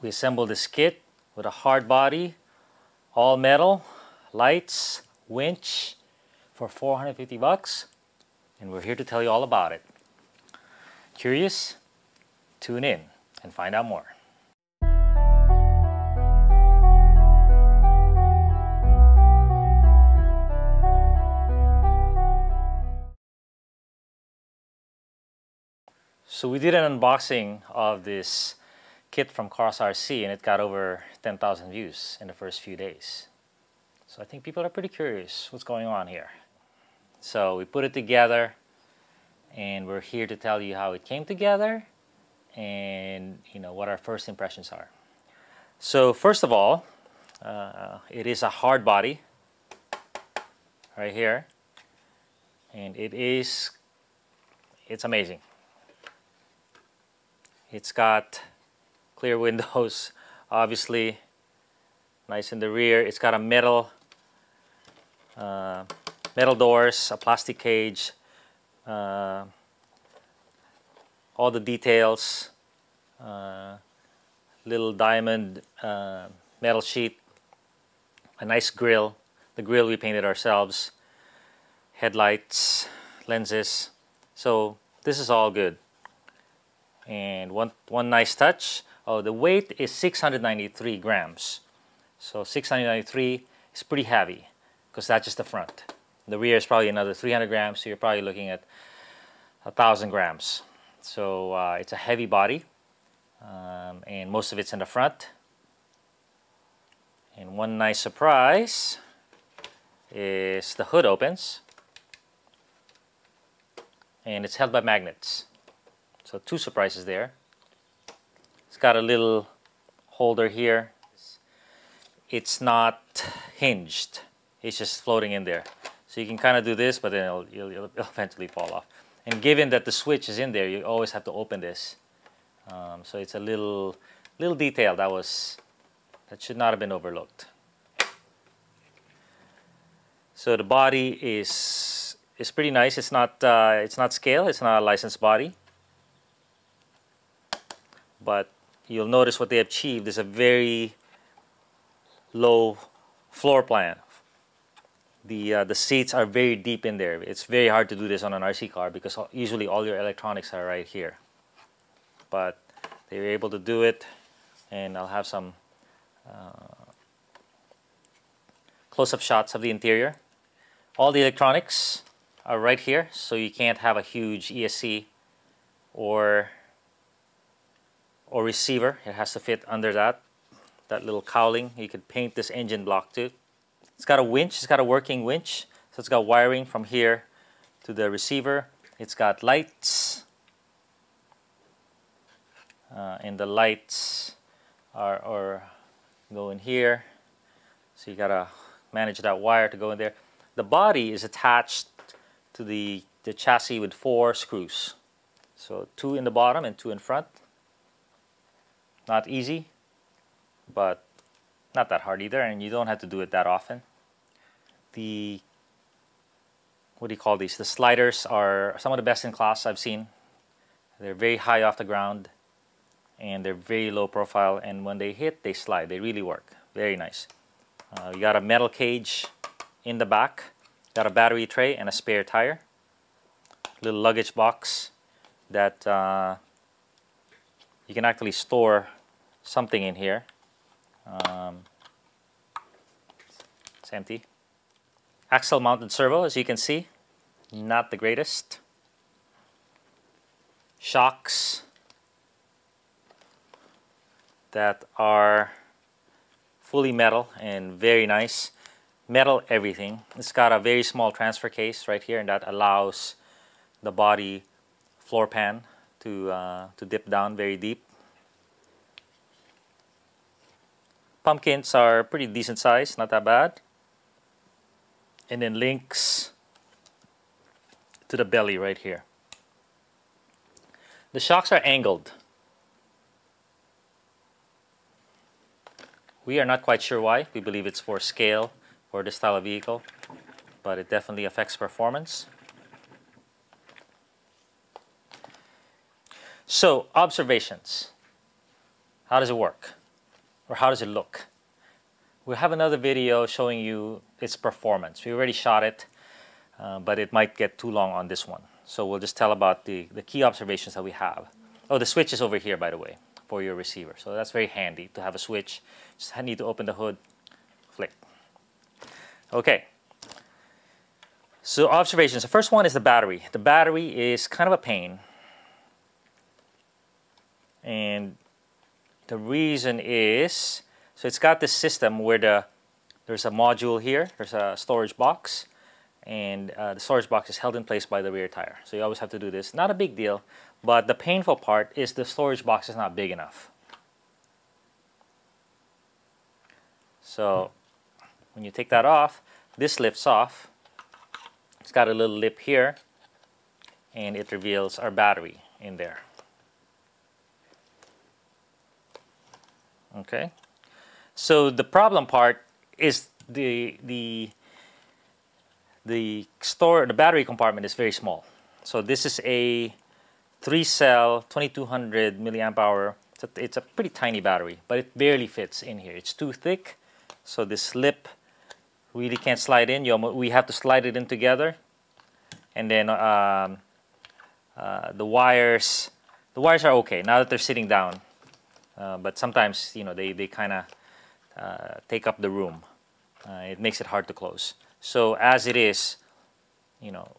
We assembled this kit with a hard body, all metal, lights, winch for $450, and we're here to tell you all about it. Curious? Tune in and find out more. So we did an unboxing of this kit from CrossRC, and it got over 10,000 views in the first few days. So I think people are pretty curious what's going on here. So we put it together, and we're here to tell you how it came together and, you know, what our first impressions are. So first of all, it is a hard body right here, and it's amazing. It's got clear windows, obviously, nice in the rear. It's got a metal doors, a plastic cage, all the details, little diamond metal sheet, a nice grille. The grille we painted ourselves, headlights, lenses. So this is all good. And one nice touch. Oh, the weight is 693 grams. So 693 is pretty heavy because that's just the front. The rear is probably another 300 grams, so you're probably looking at 1,000 grams. So it's a heavy body, and most of it's in the front. And one nice surprise is the hood opens, and it's held by magnets. So two surprises there. It's got a little holder here. It's not hinged. It's just floating in there. So you can kind of do this, but then it'll eventually fall off. And given that the switch is in there, you always have to open this. So it's a little detail that should not have been overlooked. So the body is pretty nice. It's not scale. It's not a licensed body. But you'll notice what they achieved is a very low floor plan. The seats are very deep in there. It's very hard to do this on an RC car because usually all your electronics are right here. But they were able to do it, and I'll have some close-up shots of the interior. All the electronics are right here, so you can't have a huge ESC or receiver. It has to fit under that little cowling. You could paint this engine block too. It's got a winch. It's got a working winch. So it's got wiring from here to the receiver. It's got lights, and the lights go in here. So you gotta manage that wire to go in there. The body is attached to the chassis with 4 screws. So 2 in the bottom and 2 in front. Not easy, but not that hard either, and you don't have to do it that often. What do you call these? The sliders are some of the best in class I've seen. They're very high off the ground, and they're very low profile, and when they hit, they slide. They really work. Very nice. You got a metal cage in the back, got a battery tray and a spare tire, little luggage box that you can actually store something in here. It's empty. Axle mounted servo, as you can see, not the greatest. Shocks that are fully metal and very nice. Metal everything. It's got a very small transfer case right here, and that allows the body floor pan to dip down very deep. Pumpkins are pretty decent size, not that bad. And then links to the belly right here. The shocks are angled. We are not quite sure why. We believe it's for scale for this style of vehicle, but it definitely affects performance. So, observations. How does it work? or how does it look? We have another video showing you its performance. We already shot it, but it might get too long on this one. So we'll just tell about the key observations that we have. Oh, the switch is over here, by the way, for your receiver. So that's very handy to have a switch. Just need to open the hood, flick. Okay. So observations. The first one is the battery. The battery is kind of a pain. And the reason is, so it's got this system where there's a module here, there's a storage box, and the storage box is held in place by the rear tire. So you always have to do this. Not a big deal, but the painful part is the storage box is not big enough. So when you take that off, this lifts off. It's got a little lip here, and it reveals our battery in there. Okay, so the problem part is the battery compartment is very small. So this is a 3-cell 2200 milliamp hour. It's a pretty tiny battery, but it barely fits in here. It's too thick, so this lip really can't slide in. We have to slide it in together, and then the wires are okay now that they're sitting down. But sometimes, you know, they kind of take up the room. It makes it hard to close. So as it is, you know,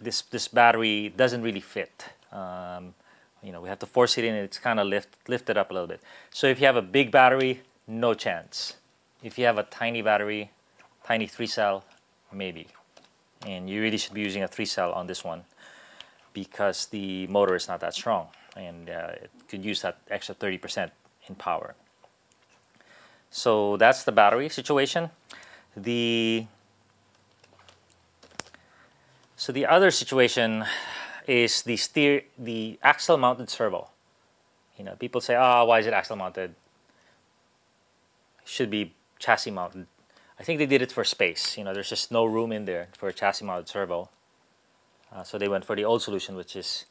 this battery doesn't really fit. You know, we have to force it in, and it's kind of lifted up a little bit. So if you have a big battery, no chance. If you have a tiny battery, tiny 3-cell, maybe. And you really should be using a 3-cell on this one because the motor is not that strong, and it could use that extra 30% in power. So that's the battery situation. So the other situation is the axle mounted servo. You know, people say, "Ah, oh, why is it axle mounted? It should be chassis mounted." I think they did it for space. You know, there's just no room in there for a chassis mounted servo, so they went for the old solution, which is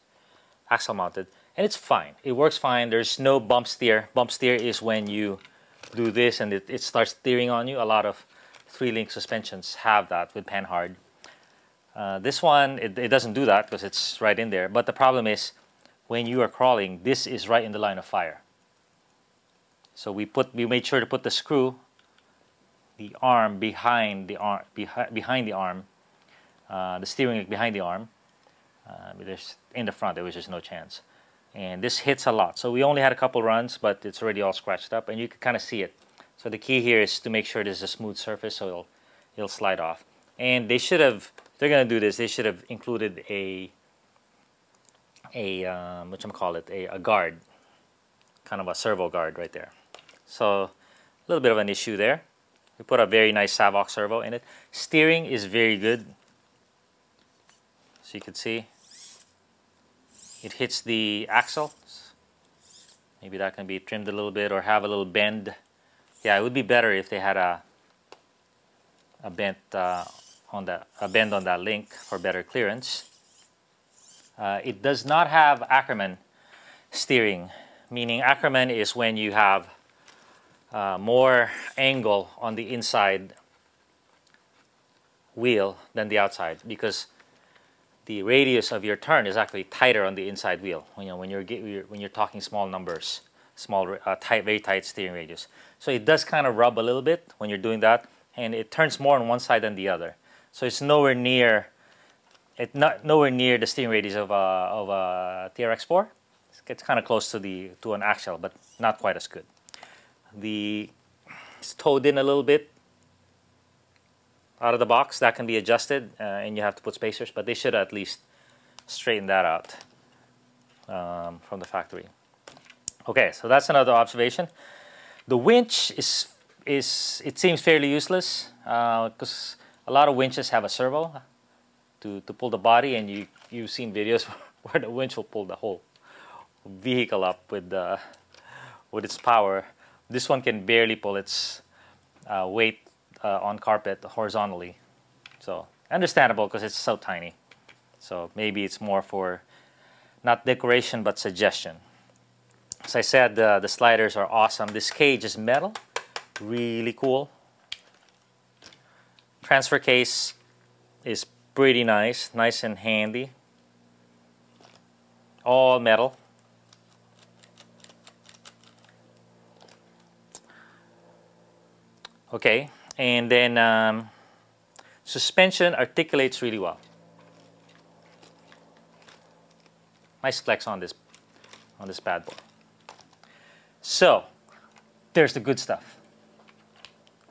axle mounted, and it's fine. It works fine. There's no bump steer. Bump steer is when you do this and it starts steering on you. A lot of 3-link suspensions have that with Panhard. This one, it doesn't do that because it's right in there. But the problem is when you are crawling, this is right in the line of fire. So we made sure to put the screw, the arm behind the arm, the steering link behind the arm. In the front, there was just no chance. And this hits a lot. So we only had a couple runs, but it's already all scratched up, and you can kind of see it. So the key here is to make sure there's a smooth surface so it'll slide off. And they should have, if they're going to do this, they should have included a guard, kind of a servo guard right there. So a little bit of an issue there. We put a very nice Savox servo in it. Steering is very good. So you can see it hits the axle. Maybe that can be trimmed a little bit or have a little bend. Yeah, it would be better if they had a bend on that link for better clearance. It does not have Ackermann steering, meaning Ackermann is when you have more angle on the inside wheel than the outside, because the radius of your turn is actually tighter on the inside wheel. You know, when you're talking small numbers, very tight steering radius. So it does kind of rub a little bit when you're doing that, and it turns more on one side than the other. So it's nowhere near the steering radius of a TRX4. It's kind of close to an axle, but not quite as good. It's towed in a little bit. Out of the box, that can be adjusted, and you have to put spacers, but they should at least straighten that out from the factory. Okay, so that's another observation. The winch it seems fairly useless because a lot of winches have a servo to pull the body, and you've seen videos where the winch will pull the whole vehicle up with its power. This one can barely pull its weight on carpet horizontally, so understandable because it's so tiny. So maybe it's more for not decoration but suggestion. As I said, the sliders are awesome. This cage is metal, really cool. Transfer case is pretty nice, nice and handy. All metal. Okay, and then suspension articulates really well. Nice flex on this bad boy. So, there's the good stuff.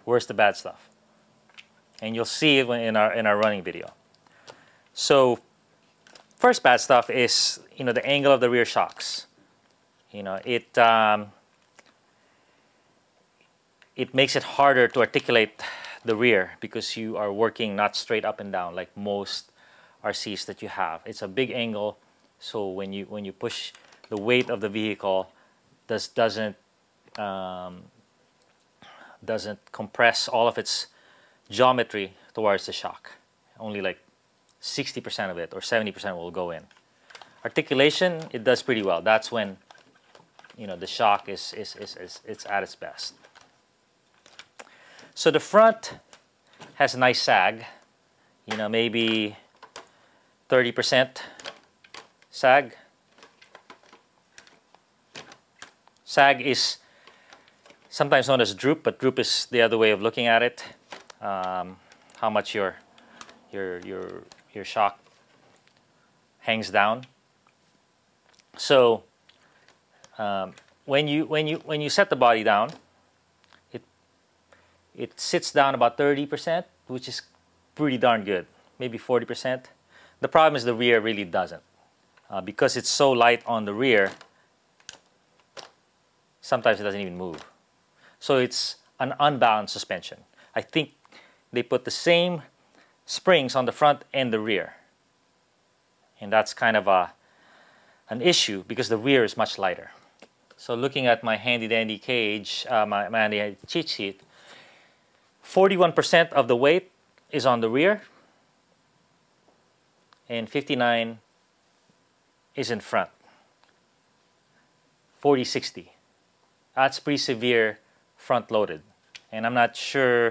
Where's the bad stuff? And you'll see it in our running video. So, first bad stuff is the angle of the rear shocks. It makes it harder to articulate the rear because you are working not straight up and down like most RCs that you have. It's a big angle, so when you push, the weight of the vehicle doesn't compress all of its geometry towards the shock. Only like 60% of it or 70% will go in. Articulation, it does pretty well. That's when the shock is at its best. So the front has a nice sag, maybe 30% sag. Sag is sometimes known as droop, but droop is the other way of looking at it. How much your shock hangs down. So when you set the body down, it sits down about 30%, which is pretty darn good, maybe 40%. The problem is the rear really doesn't. Because it's so light on the rear, sometimes it doesn't even move. So it's an unbalanced suspension. I think they put the same springs on the front and the rear. And that's kind of an issue because the rear is much lighter. So looking at my handy-dandy cage, my handy cheat sheet, 41% of the weight is on the rear and 59 is in front. 40-60. That's pretty severe front loaded. And I'm not sure,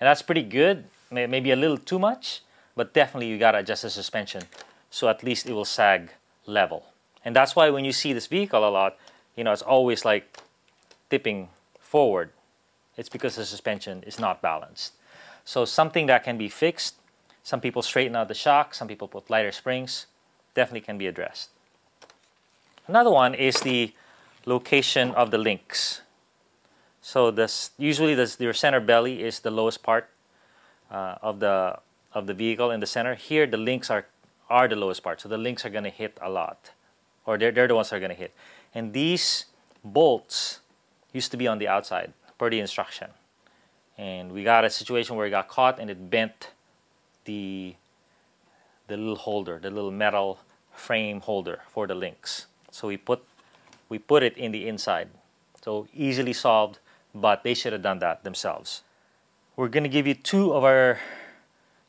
and that's pretty good, maybe a little too much, but definitely you gotta adjust the suspension so at least it will sag level. And that's why when you see this vehicle a lot, it's always like tipping forward. It's because the suspension is not balanced. So something that can be fixed, some people straighten out the shock, some people put lighter springs, definitely can be addressed. Another one is the location of the links. So usually your center belly is the lowest part of the vehicle in the center. Here the links are the lowest part, so the links are going to hit a lot, or they're the ones that are going to hit. And these bolts used to be on the outside, per the instruction. And we got a situation where it got caught and it bent the little holder, the little metal frame holder for the links. So we put it in the inside. So easily solved, but they should have done that themselves. We're going to give you two of our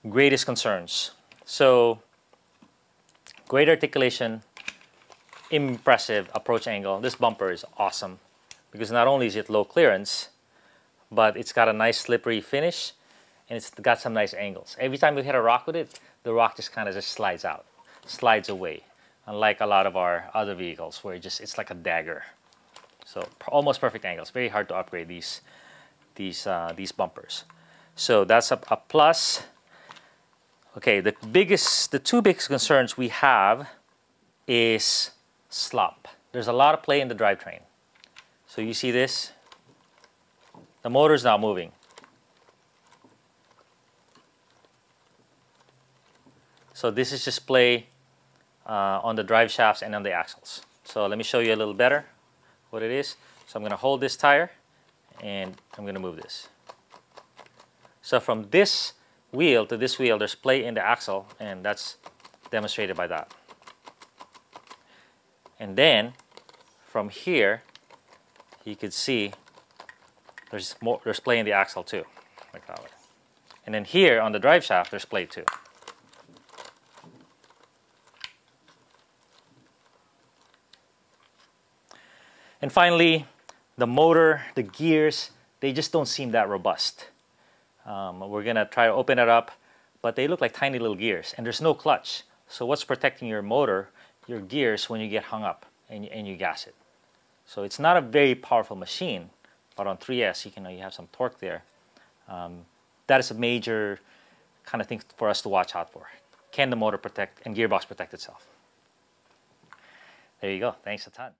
greatest concerns. So great articulation, impressive approach angle. This bumper is awesome because not only is it low clearance, but it's got a nice slippery finish and it's got some nice angles. Every time we hit a rock with it, the rock just kind of slides out, slides away, unlike a lot of our other vehicles where it's like a dagger. So almost perfect angles, very hard to upgrade these bumpers. So that's a plus. Okay, the two biggest concerns we have is slop. There's a lot of play in the drivetrain. So you see this? The motor's not moving. So this is just play on the drive shafts and on the axles. So let me show you a little better what it is. So I'm going to hold this tire and I'm going to move this. So from this wheel to this wheel, there's play in the axle, and that's demonstrated by that. And then from here, you could see there's play in the axle too, like that way. And then here on the drive shaft, there's play too. And finally, the motor, the gears, they just don't seem that robust. We're gonna try to open it up, but they look like tiny little gears, and there's no clutch. So what's protecting your motor, your gears, when you get hung up and you gas it? So it's not a very powerful machine, but on 3S, you have some torque there. That is a major kind of thing for us to watch out for. Can the motor protect and gearbox protect itself? There you go. Thanks a ton.